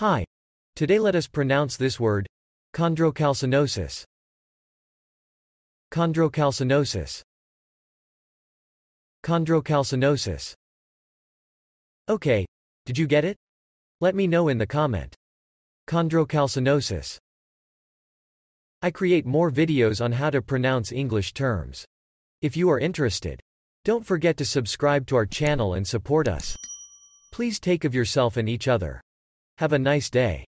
Hi. Today let us pronounce this word, chondrocalcinosis. Chondrocalcinosis. Chondrocalcinosis. Okay, did you get it? Let me know in the comment. Chondrocalcinosis. I create more videos on how to pronounce English terms. If you are interested, don't forget to subscribe to our channel and support us. Please take care of yourself and each other. Have a nice day.